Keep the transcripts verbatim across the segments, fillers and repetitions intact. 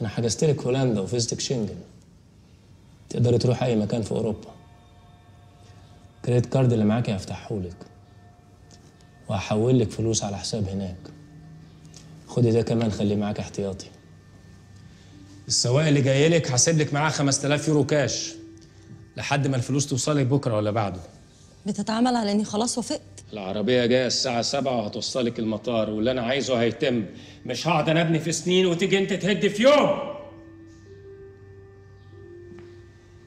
انا حجزت لك هولندا وفيزتك شنجن، تقدري تروحي اي مكان في اوروبا. الكريدت كارد اللي معاكي هفتحهولك وهحول لك فلوس على حساب هناك. خدي ده كمان خليه معاك احتياطي. السواق اللي جاي لك هسيب لك معاه خمسة آلاف يورو كاش لحد ما الفلوس توصلك بكره ولا بعده. بتتعامل على اني خلاص وافقت؟ العربيه جايه الساعه سبعة وهتوصلك المطار، واللي انا عايزه هيتم. مش هقعد انا ابني في سنين وتيجي انت تهد في يوم.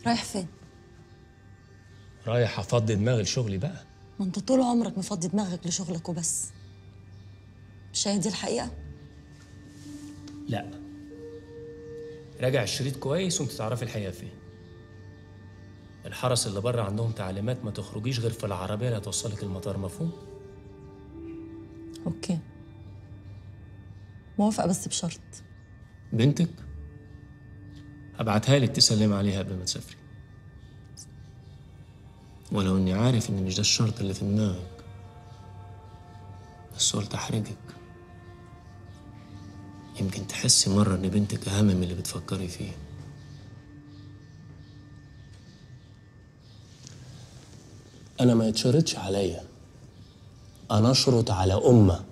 رايح فين؟ رايح افضي دماغي لشغلي بقى. ما انت طول عمرك مفضي دماغك لشغلك وبس. مش هي دي الحقيقه؟ لا، راجع الشريط كويس وانت تعرفي الحقيقه فين. الحرس اللي بره عندهم تعليمات ما تخرجيش غير في العربيه اللي هتوصلك المطار، مفهوم؟ اوكي، موافقه بس بشرط. بنتك هبعتها لك تسلم عليها قبل ما تسافري، ولو اني عارف ان مش ده الشرط اللي في دماغك، بس قلت احرجك. يمكن تحسي مره ان بنتك اهم من اللي بتفكري فيه. أنا ما يتشرطش عليا، أنا أشرط على أمة.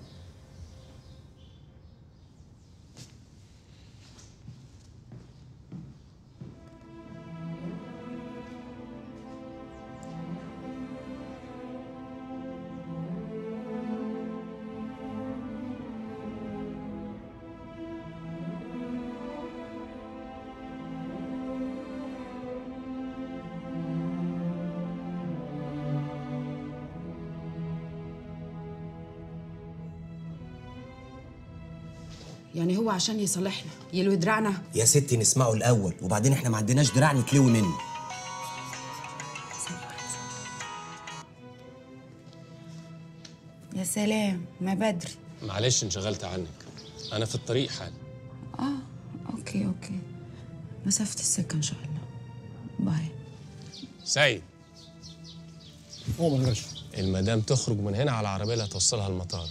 يعني هو عشان يصالحنا يلوي دراعنا؟ يا ستي نسمعه الاول، وبعدين احنا ما عندناش دراع نتلوي منه. يا سلام، ما بدري. معلش انشغلت عنك، انا في الطريق حالي. اه اوكي اوكي، مسافه السكه ان شاء الله. باي. سيد قوم يا باشا. المدام تخرج من هنا على العربيه اللي هتوصلها المطار،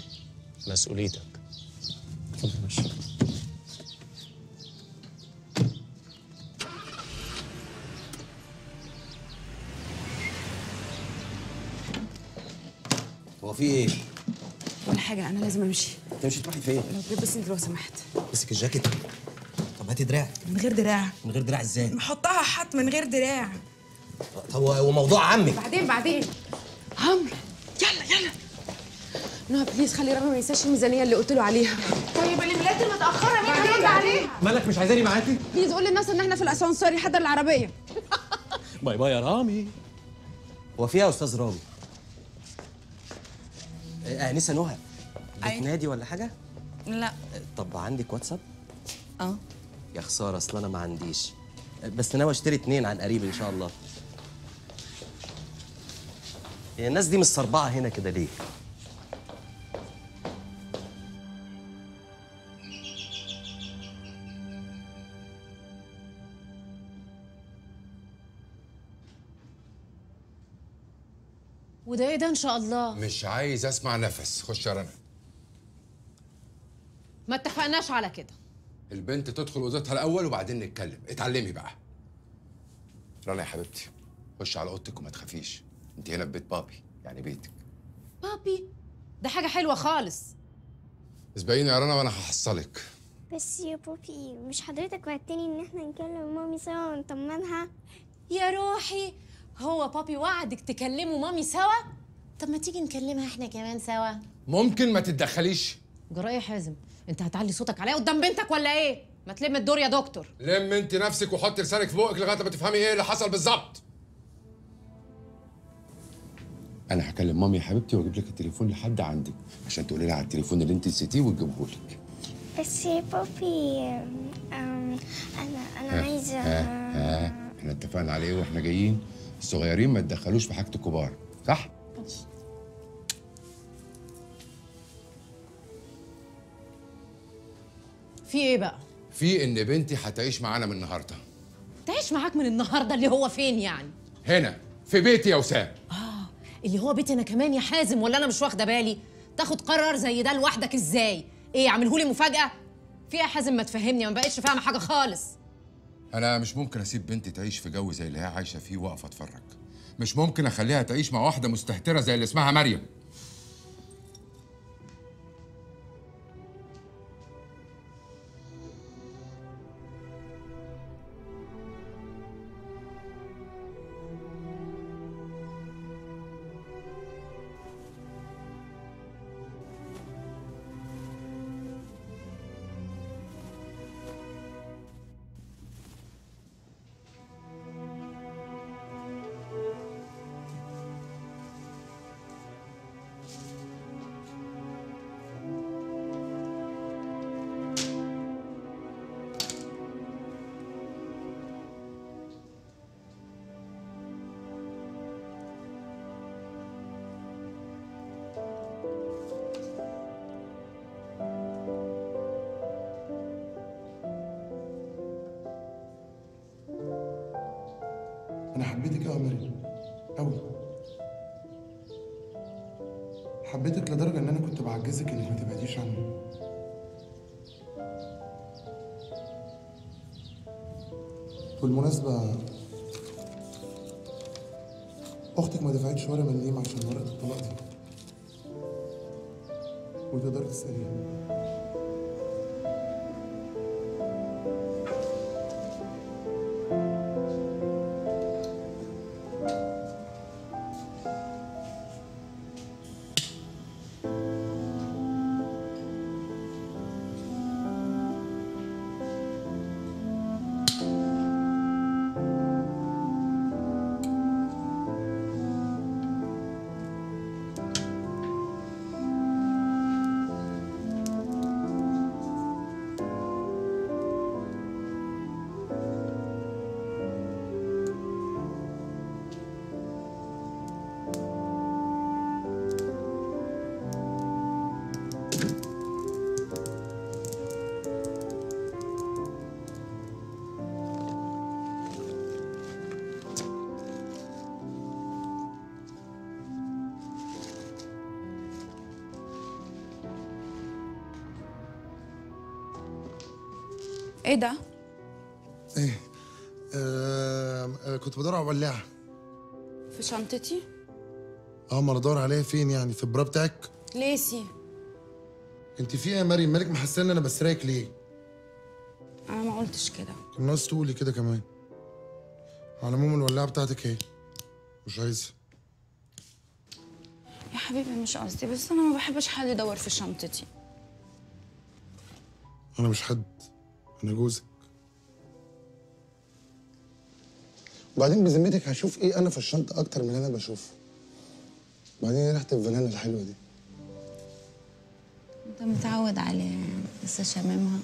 مسؤوليتك. اتفضل يا باشا. هو في ايه؟ ولا حاجة، أنا لازم أمشي. تمشي تروحي فين؟ لو تجيب بس أنت لو سمحت. مسك الجاكيت. طب هاتي دراع. من غير دراع. من غير دراع إزاي؟ محطها حط من غير دراع. طب هو موضوع عمك. بعدين بعدين. عمرو يلا يلا. نوع بليز خلي رامي ما ينساش الميزانيه اللي قلت له عليها. طيب الاملاءات المتاخره مين هيرد عليها؟ مالك مش عايزاني معاكي؟ بليز قول للناس ان احنا في الاسانسير يحضر العربيه. باي باي يا رامي. هو في ايه يا استاذ رامي؟ انسه نهى بتنادي ولا حاجه؟ لا. طب عندك واتساب؟ اه. يا خساره، اصل انا ما عنديش، بس ناوي اشتري اتنين عن قريب ان شاء الله. هي الناس دي مصربعه هنا كده ليه؟ وده ايه ده ان شاء الله؟ مش عايز اسمع نفس. خش يا رنا. ما اتفقناش على كده. البنت تدخل اوضتها الاول وبعدين نتكلم. اتعلمي بقى. رنا يا حبيبتي، خش على اوضتك وما تخافيش، انت هنا في بيت بابي، يعني بيتك. بابي ده حاجه حلوه خالص. اسبقيني يا رنا وانا هحصلك. بس يا بابي مش حضرتك وعدتني ان احنا نكلم مامي سوا ونطمنها؟ يا روحي، هو بابي وعدك تكلموا مامي سوا؟ طب ما تيجي نكلمها احنا كمان سوا. ممكن ما تتدخليش؟ جراء يا حازم، انت هتعلي صوتك عليا قدام بنتك ولا ايه؟ ما تلم الدور يا دكتور. لم انت نفسك وحط لسانك في بوقك لغايه ما تفهمي ايه اللي حصل بالظبط. انا هكلم مامي يا حبيبتي واجيب لك التليفون لحد عندك عشان تقولي لها على التليفون اللي انت نسيتيه وتجيبه لك. بس يا بابي انا انا عايزه. احنا اتفقنا على ايه واحنا جايين؟ الصغيرين ما تدخلوش في حاجة الكبار، صح؟ ماشي. في ايه بقى؟ في ان بنتي هتعيش معانا من النهارده. تعيش معاك من النهارده اللي هو فين يعني؟ هنا في بيتي يا وسام. اه اللي هو بيتي انا كمان يا حازم، ولا انا مش واخده بالي؟ تاخد قرار زي ده لوحدك ازاي؟ ايه، اعملهولي مفاجأة؟ في يا حازم ما تفهمني، ما بقتش فاهمه حاجه خالص. انا مش ممكن اسيب بنتي تعيش في جو زي اللي هي عايشه فيه واقفه اتفرج. مش ممكن اخليها تعيش مع واحده مستهتره زي اللي اسمها مريم. أنا حبيتك أوي يا مريم، أوي. حبيتك لدرجة إن أنا كنت بعجزك إنك ما تبعديش عني. بالمناسبة أختك ما دفعتش ولا مليم عشان ورقة الطلاق دي. وتقدري تسأليها. ايه ده؟ ايه؟ آه آه كنت بدور على ولاعة في شنطتي؟ اه ما انا ادور عليها فين يعني؟ في البرا بتاعك؟ ليسي انت في ايه يا مريم؟ مالك محسنه ان انا بسراك ليه؟ انا ما قلتش كده، كان ناقص تقولي كده كمان. على العموم الولاعة بتاعتك اهي، مش عايزها يا حبيبي. مش قصدي، بس انا ما بحبش حد يدور في شنطتي. انا مش حد، أنا جوزك. وبعدين بذمتك هشوف إيه أنا في الشنطة أكتر من اللي أنا بشوفه؟ وبعدين إيه ريحة الفانيلا الحلوة دي؟ أنت متعود عليها يعني، لسه شاممها.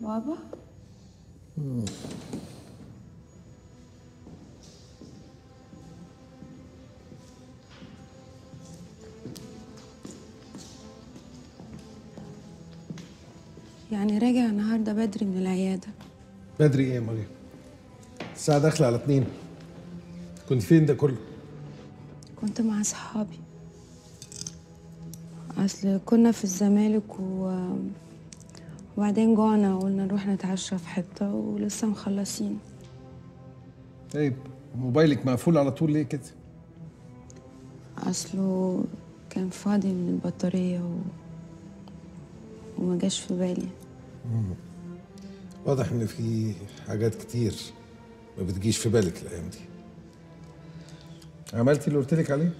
بابا؟ مم. يعني راجع النهارده بدري من العياده؟ بدري ايه يا مريم؟ الساعه داخله على اتنين. كنت فين ده كله؟ كنت مع اصحابي، اصل كنا في الزمالك و... وبعدين جوعنا وقلنا نروح نتعشى في حته ولسه مخلصين. طيب موبايلك مقفول على طول ليه كده؟ اصله كان فاضي من البطاريه و... وما جاش في بالي. مم. واضح ان في حاجات كتير ما بتجيش في بالك الايام دي. عملتي اللي قلت لك عليه؟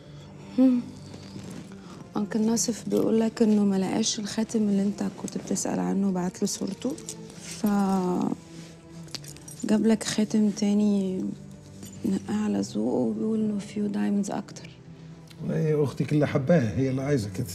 امم انكل ناصف بيقول لك انه ما لقاش الخاتم اللي انت كنت بتسال عنه وبعت له صورته، ف جاب لك خاتم تاني نقاه على ذوقه وبيقول انه فيه دايموندز اكتر. والله اختك اللي حباها، هي اللي عايزه كده.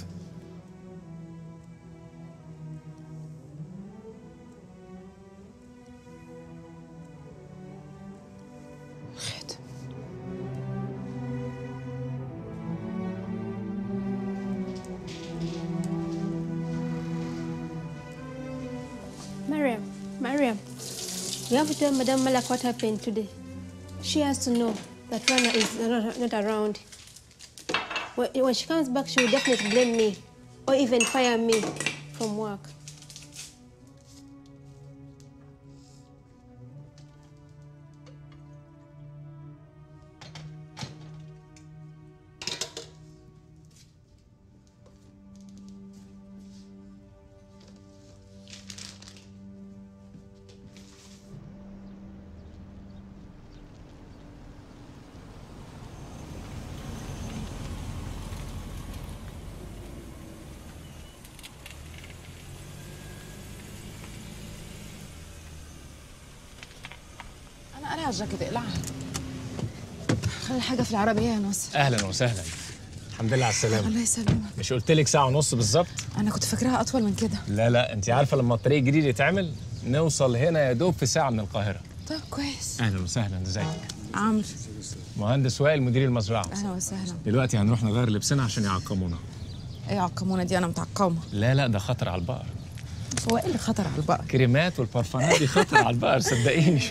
You have to tell Madame Malak what happened today. She has to know that Rana is not around. When she comes back, she will definitely blame me or even fire me from work. الجاكيت اقلعها. خلي الحاجة في العربية يا ناصر. أهلا وسهلا. الحمد لله على السلامة. الله يسلمك. مش قلت لك ساعة ونص بالظبط؟ أنا كنت فاكراها أطول من كده. لا لا، أنت عارفة لما الطريق الجديد يتعمل نوصل هنا يا دوب في ساعة من القاهرة. طب كويس. أهلا وسهلا، إزيك؟ عمرو. مهندس وائل مدير المزرعة. أهلا وسهلا. دلوقتي هنروح نغير لبسنا عشان يعقمونا. إيه يعقمونا دي؟ أنا متعقمة. لا لا، ده خطر على البقر. هو إيه اللي خطر على البقر؟ كريمات والبارفانات دي خطر على البقر صدقيني.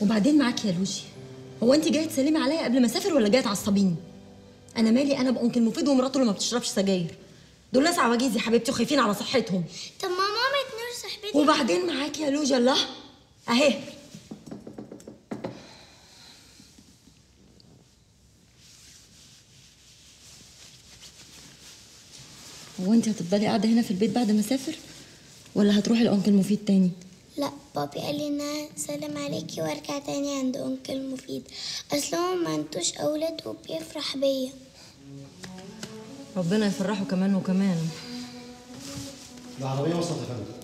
وبعدين معاك يا لوشي، هو انت جايه تسلمي عليا قبل ما اسافر ولا جايه تعصبيني؟ انا مالي انا بأنكل مفيد ومراته اللي ما بتشربش سجاير، دول ناس عواجيز يا حبيبتي وخايفين على صحتهم. طب ما ماما تنور صاحبتي. وبعدين معاك يا لوجي. الله اهي. هو انت هتفضلي قاعده هنا في البيت بعد ما اسافر ولا هتروحي لأنكل مفيد تاني؟ لا، بابي قال لي ان انا اسلم عليكي وارجع تاني عند انكل مفيد، اصل هو ما انتوش اولاد وبيفرح بيا. ربنا يفرحه كمان وكمان. العربيه وصلت يا فندم.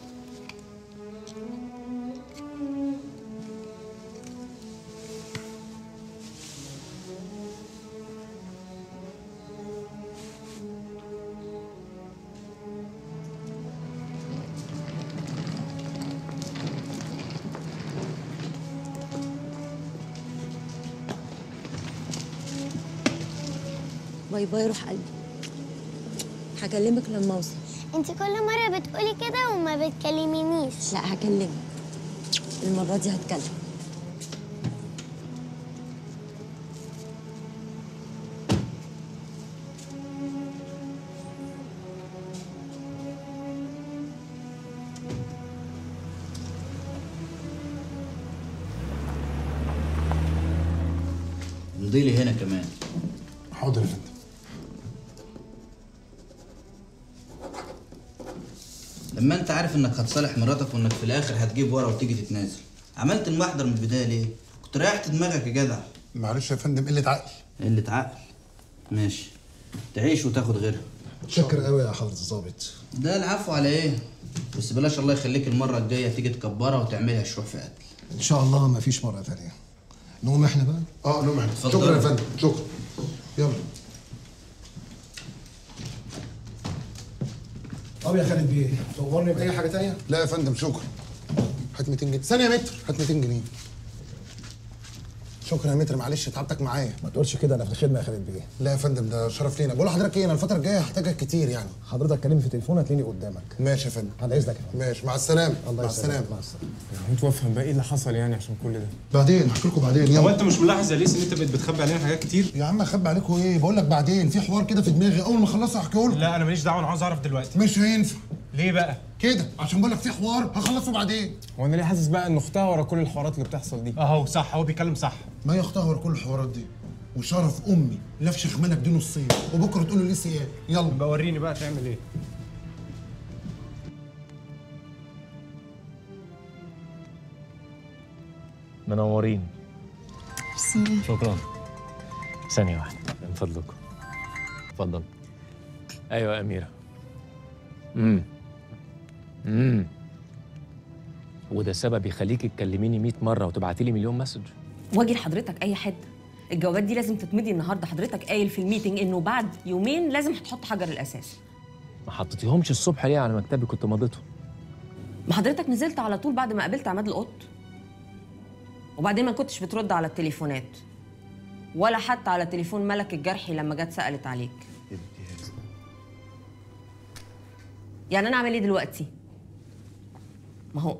باي باي روح قلبي. هكلمك لما اوصل. انت كل مره بتقولي كده وما بتكلمينيش. لا هكلمك المره دي، هتكلم. مضي لي هنا كمان. حاضر يا فندم. لما انت عارف انك هتصالح مراتك وانك في الاخر هتجيب ورا وتيجي تتنازل، عملت المحضر من البدايه ليه؟ كنت ريحت دماغك يا جدع. معلش يا فندم، قله عقل. قله عقل؟ ماشي، تعيش وتاخد غيرها. متشكر قوي يا حضره الظابط. ده العفو على ايه؟ بس بلاش الله يخليك المره الجايه تيجي تكبرها وتعملها شروح في قتل. ان شاء الله ما فيش مره ثانيه. نقوم احنا بقى؟ اه نقوم احنا. شكرا يا فندم، شكرا. يلا. طب يا خالد بيه، تؤمرني بأي حاجة تانية؟ لا يا فندم شكرا. هات مئتين جنيه. ثانية يا متر، هات مئتين جنيه. شكرا يا متر، معلش تعبتك معايا. ما تقولش كده، أنا في الخدمة يا خالد بيه. لا يا فندم ده شرف لينا. بقول لحضرتك إيه، أنا الفترة الجاية هحتاجك كتير يعني. حضرتك كلمني في تليفون هتلاقيني قدامك. ماشي يا فندم. على إذنك يا فندم. ماشي، مع السلامة. الله يسلمك. مع السلامة. انتوا افهم بقى ايه اللي حصل يعني عشان كل ده؟ بعدين هحكي لكم بعدين. هو انت مش ملاحظ يا ليث ان انت بقيت بتخبي علينا حاجات كتير؟ يا عم اخبي عليكم ايه؟ بقول لك بعدين في حوار كده في دماغي، اول ما اخلصه هحكيه لكم. لا انا ماليش دعوه، انا عاوز اعرف دلوقتي. مش هينفع. ليه بقى؟ كده عشان بقول لك في حوار هخلصه بعدين. هو انا ليه حاسس بقى ان اختها ورا كل الحوارات اللي بتحصل دي؟ اهو صح، هو بيتكلم صح. ما هي اختها ورا كل الحوارات دي، وشرف امي لفش خمانك دي نصين، وبكره تقول له ليث ايه؟ يلا بقى وريني بقى تعمل ايه. منورين. ميرسي. شكرا. ثانية واحدة من فضلكم. اتفضل. أيوة يا أميرة. امم امم وده سبب يخليكي تكلميني مئة مرة وتبعتي لي مليون مسج. واجي لحضرتك أي حتة. الجوابات دي لازم تتمضي النهارده، حضرتك قايل في الميتنج إنه بعد يومين لازم هتحط حجر الأساس. ما حطيتيهمش الصبح ليه على مكتبي؟ كنت مضيتهم. ما حضرتك نزلت على طول بعد ما قابلت عماد القط. وبعدين ما كنتش بترد على التليفونات، ولا حتى على تليفون ملك الجرحي لما جت سألت عليك. يعني أنا أعمل إيه دلوقتي؟ ما هو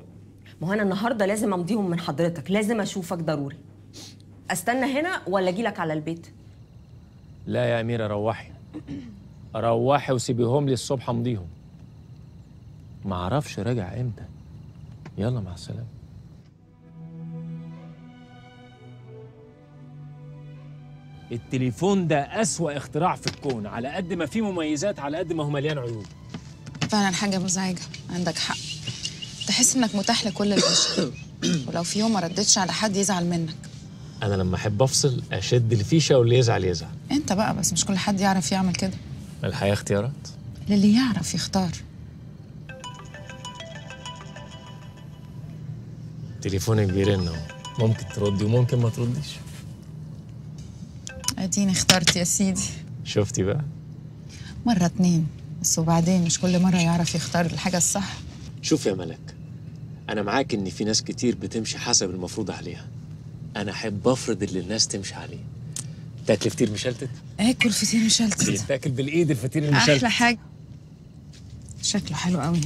ما هو أنا النهارده لازم أمضيهم من حضرتك، لازم أشوفك ضروري. أستنى هنا ولا أجيلك على البيت؟ لا يا أميرة روحي. روحي وسيبيهم لي الصبح أمضيهم. ما أعرفش راجع إمتى. يلا مع السلامة. التليفون ده أسوأ اختراع في الكون، على قد ما فيه مميزات على قد ما هو مليان عيوب. فعلا حاجة مزعجة، عندك حق. تحس إنك متاح لكل البشر، ولو في يوم ما ردتش على حد يزعل منك. أنا لما أحب أفصل أشد الفيشة واللي يزعل يزعل. أنت بقى بس مش كل حد يعرف يعمل كده. الحياة اختيارات. للي يعرف يختار. تليفونك بيرن أهو، ممكن تردي وممكن ما ترديش. اديني اخترت يا سيدي. شفتي بقى؟ مرة اتنين بس، وبعدين مش كل مرة يعرف يختار الحاجة الصح. شوف يا ملك، أنا معاك إن في ناس كتير بتمشي حسب المفروض عليها. أنا أحب أفرض اللي الناس تمشي عليه. تاكل فطير مشلتت؟ آكل فطير مشلتت. تاكل بالإيد الفطير المشلتت. أحلى حاجة. شكله حلو قوي.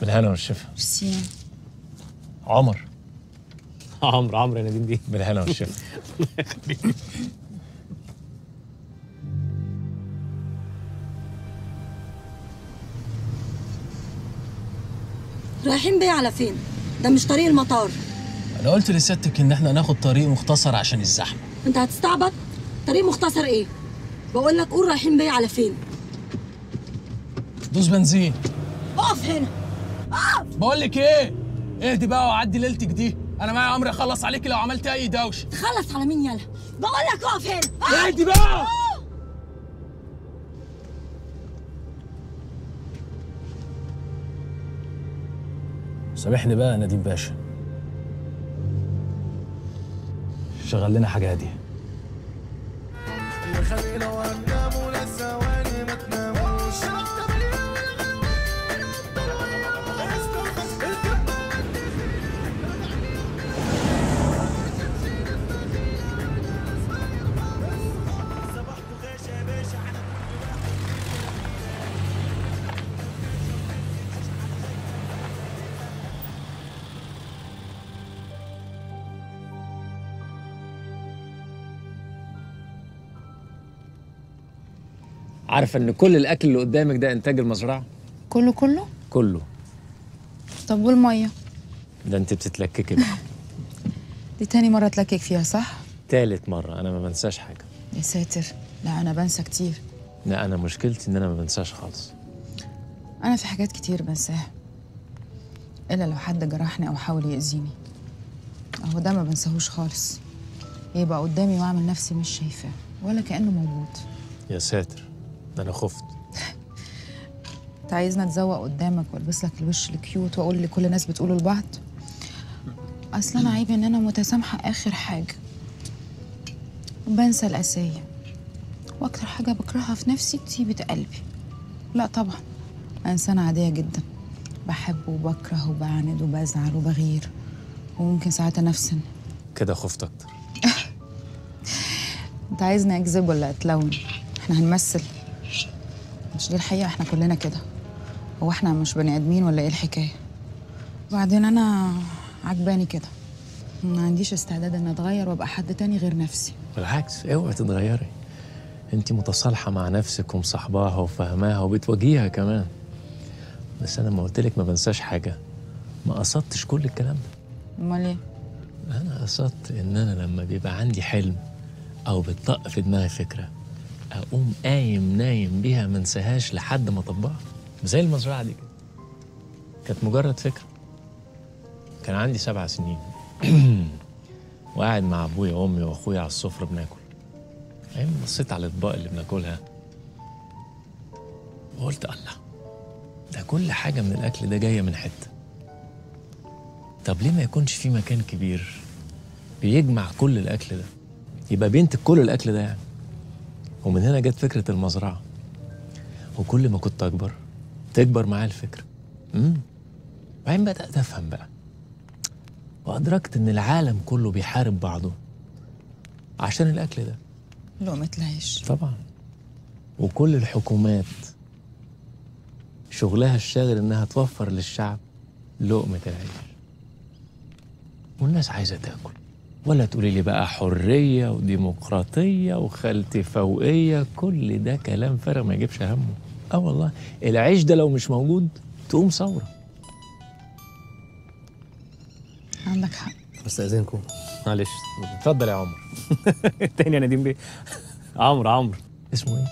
بالهنا والشفا. ميرسي. عمر. عمرو عمرو يا نديم دي. بالهنا والشفا. الله يخليك. رايحين بيه على فين؟ ده مش طريق المطار. انا قلت لسيادتك ان احنا هناخد طريق مختصر عشان الزحمه. انت هتستعبط؟ طريق مختصر ايه؟ بقول لك قول رايحين بيه على فين؟ دوس بنزين. اقف هنا. اقف. بقول لك ايه؟ اهدي بقى وعدي ليلتك دي، انا معايا عمري اخلص عليكي لو عملتي اي دوشه. تخلص على مين يلا؟ بقول لك اقف هنا. اهدي بقى. سامحني بقى يا نديم باشا، شغل لنا حاجة هادية. عارفه ان كل الاكل اللي قدامك ده انتاج المزرعه؟ كله كله؟ كله. طب والميه؟ ده انت بتتلككي بقى. دي تاني مره اتلكك فيها صح؟ تالت مره، انا ما بنساش حاجه. يا ساتر، لا انا بنسى كتير. لا انا مشكلتي ان انا ما بنساش خالص. انا في حاجات كتير بنساها، الا لو حد جرحني او حاول يأذيني، اهو ده ما بنساهوش خالص. يبقى قدامي واعمل نفسي مش شايفاه ولا كأنه موجود. يا ساتر، ده انا خفت. انت عايزني اتزوق قدامك والبس لك الوش الكيوت واقول لكل الناس بتقوله لبعض؟ اصل انا عيب ان انا متسامحه اخر حاجه، بنسى القسايه، واكتر حاجه بكرهها في نفسي طيبه قلبي. لا طبعا، انسانه عاديه جدا، بحب وبكره وبعند وبزعل وبغير وممكن ساعات انفسن. كده خفت اكتر. انت عايزني اكذب ولا اتلون؟ احنا هنمثل؟ مش دي الحقيقه، احنا كلنا كده. هو احنا مش بني ادمين ولا ايه الحكايه؟ وبعدين انا عجباني كده، ما عنديش استعداد ان اتغير وابقى حد تاني غير نفسي. بالعكس، اوعي تتغيري، انت متصالحه مع نفسك ومصاحباها وفاهماها وبتواجهيها كمان. بس انا لما قلت لك ما بنساش حاجه، ما قصدتش كل الكلام ده. امال ايه؟ انا قصدت ان انا لما بيبقى عندي حلم او بتطق في دماغي فكره، اقوم قايم نايم بيها، ما انساهاش لحد ما اطبقها. زي المزرعه دي كده، كانت مجرد فكره. كان عندي سبع سنين وقاعد مع ابويا وامي واخويا على السفره بناكل، ايام بصيت على الاطباق اللي بناكلها وقلت الله، ده كل حاجه من الاكل ده جايه من حته. طب ليه ما يكونش في مكان كبير بيجمع كل الاكل ده، يبقى بينتج كل الاكل ده يعني؟ ومن هنا جت فكره المزرعه. وكل ما كنت اكبر تكبر معايا الفكره. امم بعدين بدات افهم بقى، وادركت ان العالم كله بيحارب بعضه عشان الاكل ده، لقمه العيش طبعا. وكل الحكومات شغلها الشاغل انها توفر للشعب لقمه العيش، والناس عايزه تاكل. ولا تقولي لي بقى حريه وديمقراطيه وخالتي فوقيه، كل ده كلام فارغ ما يجيبش همه. اه والله، العيش ده لو مش موجود تقوم ثوره. عندك حق. استاذنكم معلش. اتفضل يا عمر. تاني يا نديم بيه. عمرو عمرو اسمه ايه؟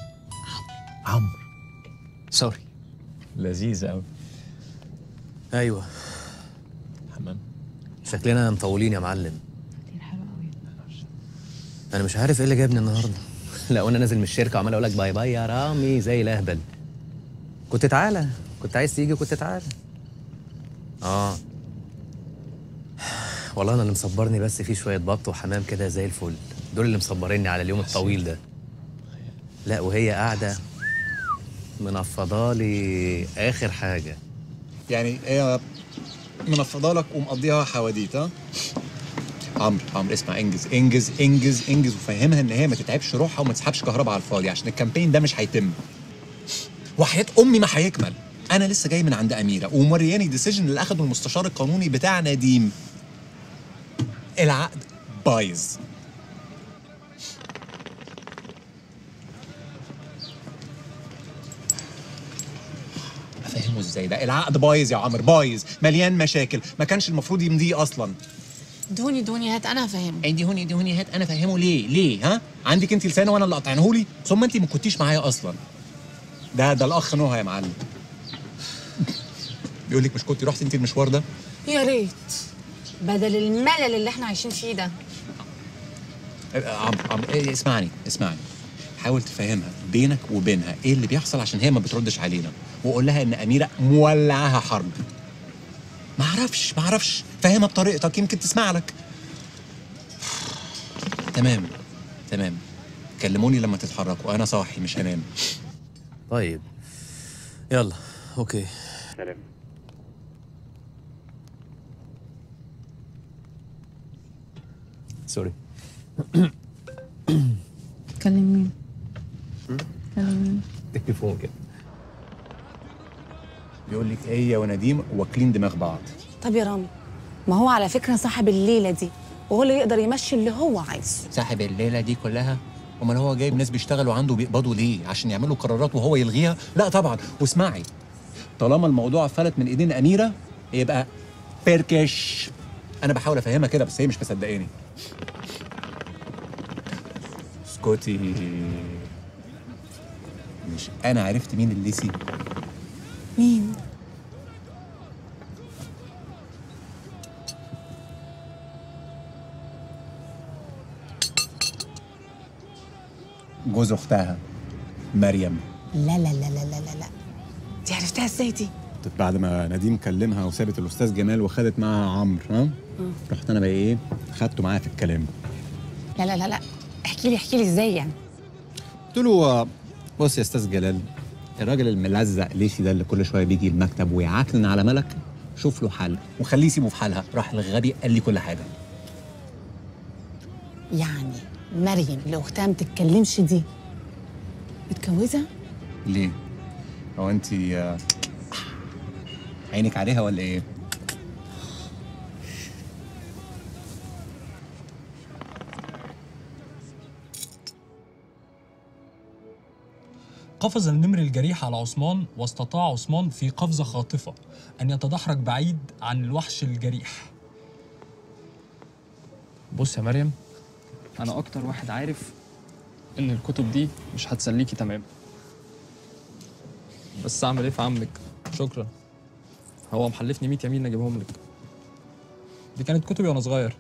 عمرو عمرو سوري. لذيذ قوي. ايوه حمام، شكلنا مطولين يا معلم. حلو قوي. انا مش عارف ايه اللي جابني النهارده. لا وانا نازل من الشركه عمال اقول لك باي باي يا رامي زي الاهبل. كنت تعالى، كنت عايز تيجي كنت تعالى. اه والله انا اللي مصبرني، بس في شويه بط وحمام كده زي الفل، دول اللي مصبريني على اليوم الطويل ده. لا وهي قاعده منفضالي اخر حاجه. يعني ايه منفضالك ومقضيها حواديت؟ ها عمرو عمرو اسمع، انجز انجز انجز انجز، وفهمها ان هي ما تتعبش روحها وما تسحبش كهرباء على الفاضي، عشان الكامبين ده مش هيتم وحياه امي ما هيكمل. انا لسه جاي من عند اميره ومورياني ديسيجن اللي اخده المستشار القانوني بتاع نديم. العقد بايظ. افهمه ازاي ده؟ العقد بايظ يا عمرو، بايظ، مليان مشاكل، ما كانش المفروض يمضيه اصلا. دوني دوني هات انا هفهمه. عندي هوني دوني هات انا هفهمه. ليه؟ ليه؟ ها؟ عندك انت لسانه وانا اللي قاطعينهولي؟ ثم انت ما كنتيش معايا اصلا. ده ده الاخ نهى يا معلم. بيقول لك مش كنتي رحتي انت المشوار ده؟ يا ريت. بدل الملل اللي احنا عايشين فيه ده. عم عم اسمعني اسمعني، حاول تفهمها بينك وبينها ايه اللي بيحصل عشان هي ما بتردش علينا، وقول لها ان اميره مولعاها حرب. ما اعرفش ما اعرفش، فهمها بطريقتك يمكن تسمع لك. تمام تمام، كلموني لما تتحركوا، انا صاحي مش هنام. طيب يلا اوكي، سلام. سوري. كلم مين؟ كلم مين؟ تليفون كده. بيقول لك هي ونديم واكلين دماغ بعض. طب يا رامي، ما هو على فكره صاحب الليله دي، وهو اللي يقدر يمشي اللي هو عايزه. صاحب الليله دي كلها امال هو جايب ناس بيشتغلوا عنده بيقبضوا ليه؟ عشان يعملوا قرارات وهو يلغيها؟ لا طبعا. واسمعي، طالما الموضوع فلت من ايدين اميره يبقى بيركش. انا بحاول افهمها كده بس هي مش مصدقاني. اسكتي، مش انا عرفت مين الليسي؟ مين؟ جوز اختها مريم. لا لا لا لا لا لا، دي عرفتها ازاي دي؟ بعد ما نديم كلمها وسابت الاستاذ جمال وخدت معاها عمرو، ها؟ رحت انا بقى ايه؟ خدته معايا في الكلام. لا لا لا لا، احكي لي احكي لي ازاي يعني؟ قلت له بص يا استاذ جلال، الراجل الملزق ليثي ده اللي كل شويه بيجي المكتب ويعكنن على ملك، شوف له حل وخليه يسيبه في حالها. راح الغبي قال لي كل حاجه. يعني مريم اللي اختها ما بتتكلمش دي متجوزه؟ ليه؟ هو انت عينك عليها ولا ايه؟ قفز النمر الجريح على عثمان، واستطاع عثمان في قفزة خاطفة أن يتدحرج بعيد عن الوحش الجريح. بص يا مريم، أنا أكتر واحد عارف إن الكتب دي مش هتسليكي تماما، بس أعمل إيه في عمك؟ شكرا، هو محلفني مية يمين أجيبهم لك. دي كانت كتبي وأنا صغير.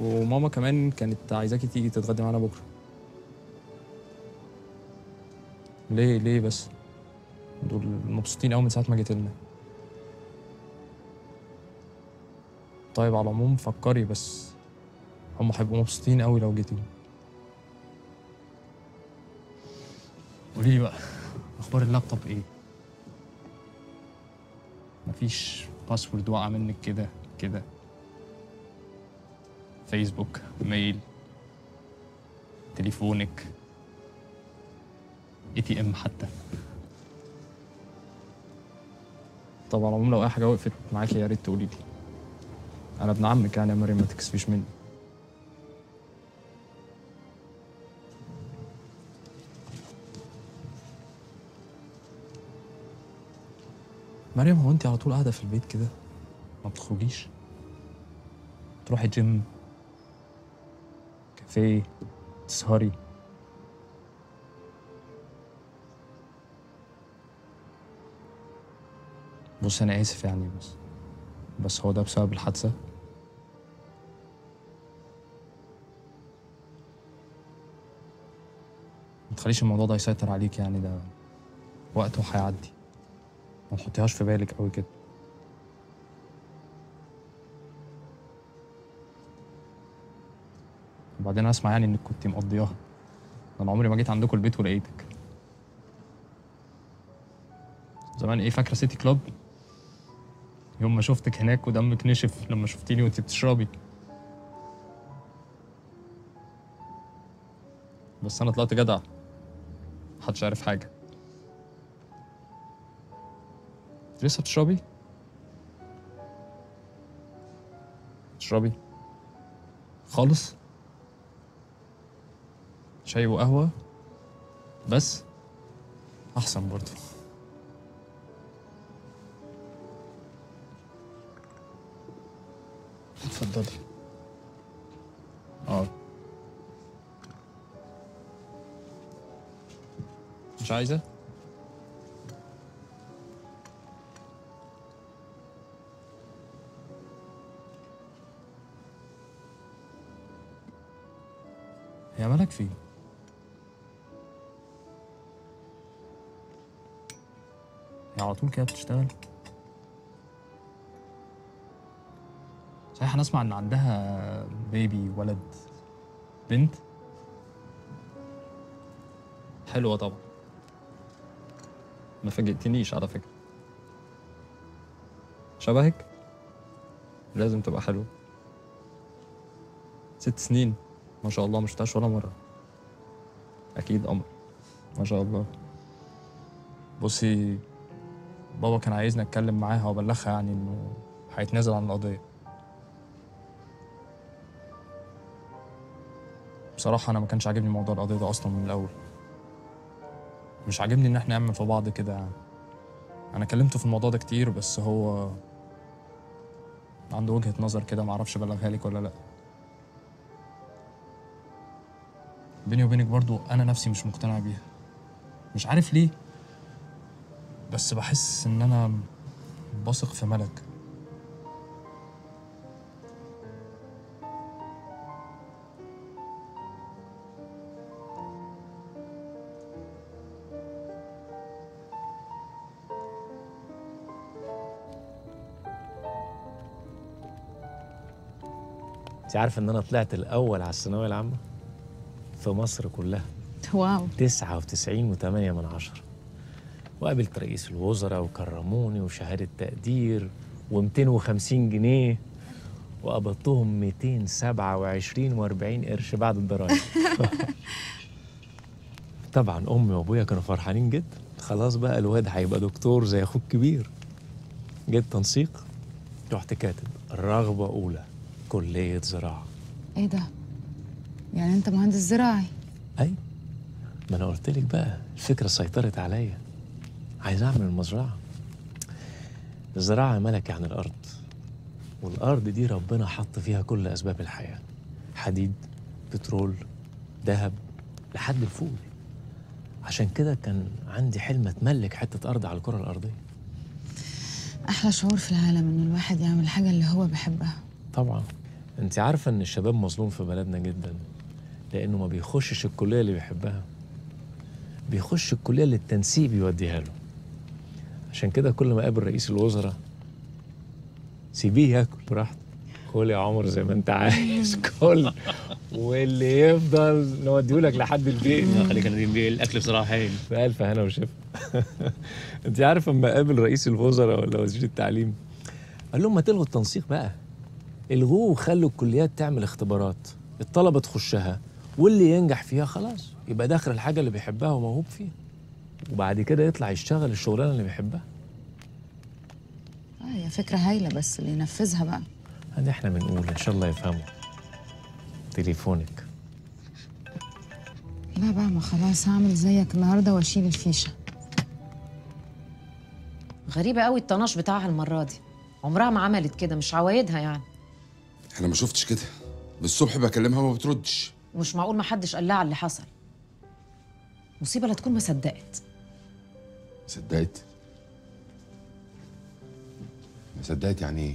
وماما كمان كانت عايزاكي تيجي تتغدي معانا بكره. ليه ليه بس؟ دول مبسوطين قوي من ساعه ما جيت لنا. طيب على العموم فكري بس، هم هيبقوا مبسوطين قوي لو جيتي. قولي لي بقى، اخبار اللابتوب ايه؟ مفيش باسورد وقع منك كده كده؟ فيسبوك، ميل، تليفونك، اي تي ام حتى. طبعا عموما لو اي حاجه وقفت معاكي يا ريت تقولي لي. انا ابن عمك يعني يا مريم، ما تكسفيش مني. مريم، هو انت على طول قاعده في البيت كده؟ ما بتخرجيش؟ تروحي جيم، في تسهري، بص أنا آسف يعني، بس بس هو ده بسبب الحادثة؟ متخليش الموضوع ده يسيطر عليك يعني، ده وقته هيعدي، ما تحطيهاش في بالك أوي كده. وبعدين اسمع يعني انك كنت مقضياها، انا عمري ما جيت عندكم البيت ولقيتك. زمان ايه، فاكره سيتي كلوب؟ يوم ما شفتك هناك ودمك نشف لما شفتيني وانت بتشربي. بس انا طلعت جدع، محدش عارف حاجه. لسه بتشربي؟ بتشربي خالص؟ شاي وقهوة بس؟ أحسن برضه. اتفضلي. اه مش عايزة؟ هي مالك فيه؟ على طول كده بتشتغل؟ صحيح انا اسمع ان عندها بيبي، ولد بنت حلوه طبعا، ما فاجئتنيش على فكره. شبهك لازم تبقى حلوه. ست سنين ما شاء الله، ما شفتهاش ولا مره. اكيد امر ما شاء الله. بصي بابا كان عايزني اتكلم معاها وابلغها يعني انه هيتنازل عن القضيه، بصراحه انا ما كانش عاجبني موضوع القضيه ده اصلا من الاول. مش عاجبني ان احنا نعمل في بعض كده يعني. انا كلمته في الموضوع ده كتير بس هو عنده وجهه نظر كده ما اعرفش ابلغها لك ولا لا. بيني وبينك برضو انا نفسي مش مقتنع بيها، مش عارف ليه، بس بحس ان انا بثق في ملك. انت عارفه ان انا طلعت الاول على الثانويه العامه في مصر كلها؟ واو. تسعة وتسعين فاصلة تمانية من عشرة. وقابلت رئيس الوزراء وكرموني وشهاده تقدير ومتين وخمسين جنيه، وقبضتهم متين سبعة وعشرين وأربعين قرش بعد الضرايب. طبعا امي وابويا كانوا فرحانين جدا، خلاص بقى الواد هيبقى دكتور زي اخوك كبير. جيت تنسيق، رحت كاتب الرغبه اولى كلية زراعة. ايه ده؟ يعني انت مهندس زراعي؟ اي، ما انا قلت لك بقى الفكرة سيطرت عليا. عايز اعمل المزرعة. الزراعة ملكة عن الارض، والارض دي ربنا حط فيها كل اسباب الحياة، حديد، بترول، ذهب، لحد الفول. عشان كده كان عندي حلم اتملك حتة ارض على الكرة الارضية. احلى شعور في العالم ان الواحد يعمل حاجة اللي هو بيحبها. طبعا انت عارفه ان الشباب مظلوم في بلدنا جدا، لانه ما بيخشش الكليه اللي بيحبها، بيخش الكليه اللي التنسيق بيوديها له. عشان كده كل ما اقابل رئيس الوزراء سيبيه ياكل براحته، كل يا عمر زي ما انت عايز، كل واللي يفضل نوديه لك لحد البيت. خليك يا نديم، الاكل بصراحه حلو. بألف هنا وشفا. انت عارفه اما اقابل رئيس الوزراء ولا وزير التعليم قال لهم ما تلغوا التنسيق بقى، الغوه وخلوا الكليات تعمل اختبارات، الطلبه تخشها واللي ينجح فيها خلاص يبقى داخل الحاجه اللي بيحبها وموهوب فيها، وبعد كده يطلع يشتغل الشغلانه اللي بيحبها. اه هي فكره هايله، بس اللي ينفذها بقى هذا احنا بنقول ان شاء الله يفهموا. تليفونك. لا بقى، ما خلاص هعمل زيك النهارده واشيل الفيشه. غريبه قوي الطناش بتاعها المره دي، عمرها ما عملت كده، مش عوايدها يعني. أنا ما شفتش كده، بالصبح بكلمها ما بتردش. مش معقول ما حدش قال لها على اللي حصل. مصيبة لا تكون ما صدقت. صدقت؟ ما صدقت يعني إيه؟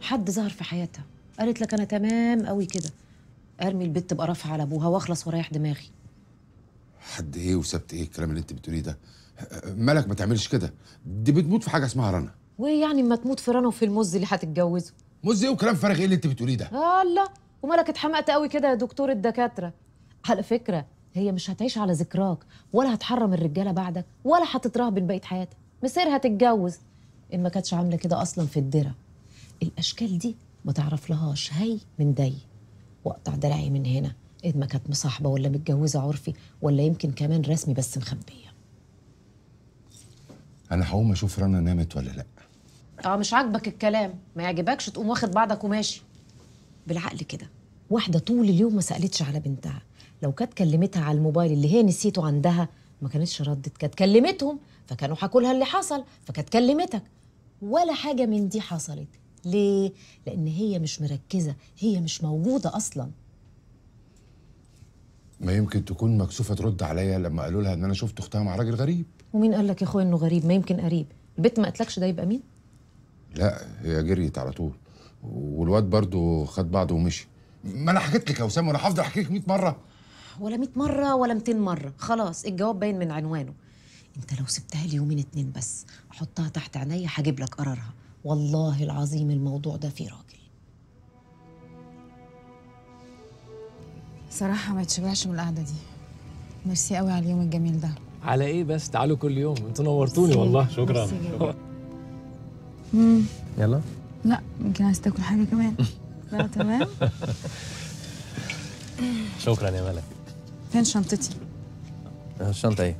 حد ظهر في حياتها، قالت لك أنا تمام قوي كده، أرمي البت بقرفها على أبوها وأخلص وأريح دماغي. حد إيه وسبت إيه الكلام اللي أنت بتقوليه ده؟ مالك ما تعملش كده، دي بتموت في حاجة اسمها رنا. وإيه يعني ما تموت في رنا وفي المز اللي هتتجوزه؟ مزي وكلام فارغ ايه اللي انت بتقوليه ده؟ الله، ومالك اتحمقت قوي كده يا دكتور الدكاتره. على فكره هي مش هتعيش على ذكراك، ولا هتحرم الرجاله بعدك، ولا هتترهبن بقيه حياتها، مسيرها تتجوز. ان ما كانتش عامله كده اصلا في الدره. الاشكال دي ما تعرف لهاش هي من دي، واقطع دراعي من هنا. ان ما كانت مصاحبه ولا متجوزه عرفي، ولا يمكن كمان رسمي بس مخبيه. انا هقوم اشوف رنا نامت ولا لا. اه مش عاجبك الكلام، ما يعجبكش تقوم واخد بعضك وماشي. بالعقل كده، واحده طول اليوم ما سالتش على بنتها، لو كانت كلمتها على الموبايل اللي هي نسيته عندها ما كانتش ردت، كانت كلمتهم فكانوا حكوا لها اللي حصل، فكانت كلمتك. ولا حاجه من دي حصلت. ليه؟ لان هي مش مركزه، هي مش موجوده اصلا. ما يمكن تكون مكسوفه ترد عليا لما قالوا لها ان انا شفت اختها مع راجل غريب. ومين قال لك يا اخويا انه غريب؟ ما يمكن قريب. البت ما قالتلكش ده يبقى مين؟ لا هي جريت على طول، والواد برضه خد بعضه ومشي. ما انا حكيت لك يا وسام، وانا هفضل احكي لك مية مرة ولا مية مرة ولا ميتين مرة. خلاص الجواب باين من عنوانه. انت لو سبتها لي يومين اتنين بس احطها تحت عينيا هجيب لك قرارها، والله العظيم الموضوع ده فيه راجل. صراحة ما يتشبعش من القعدة دي. ميرسي قوي على اليوم الجميل ده. على ايه بس، تعالوا كل يوم، انتوا نورتوني والله. شكرا. امم يلا. لا يمكن عايز تاكل حاجه كمان. لا تمام. شكرا يا ملك. فين شنطتي؟ الشنطه ايه؟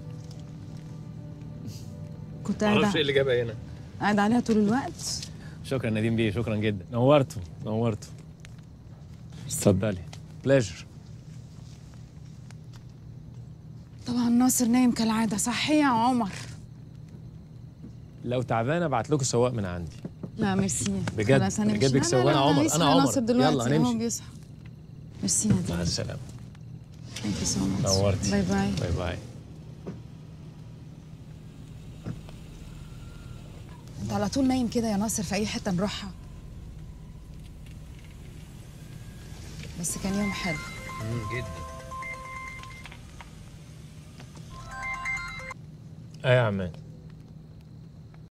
كنت قاعده معرفش ايه اللي جابها هنا، قاعده عليها طول الوقت. شكرا نديم بيه، شكرا جدا، نورتوا نورتوا. اتفضلي. بلاجر. طبعا ناصر نايم كالعاده. صحي يا عمر؟ لو تعبانه ابعت لكم سواق من عندي. لا ميرسي بجد بجد. سواق انا عمر. انا عمر يلا هنمشي. ميرسي يا دي. مع السلامه. ثانك يو سو ماتش. نورتي. باي باي. باي باي. انت على طول نايم كده يا ناصر؟ في اي حته نروحها. بس كان يوم حلو جدا. ايه يا عمان؟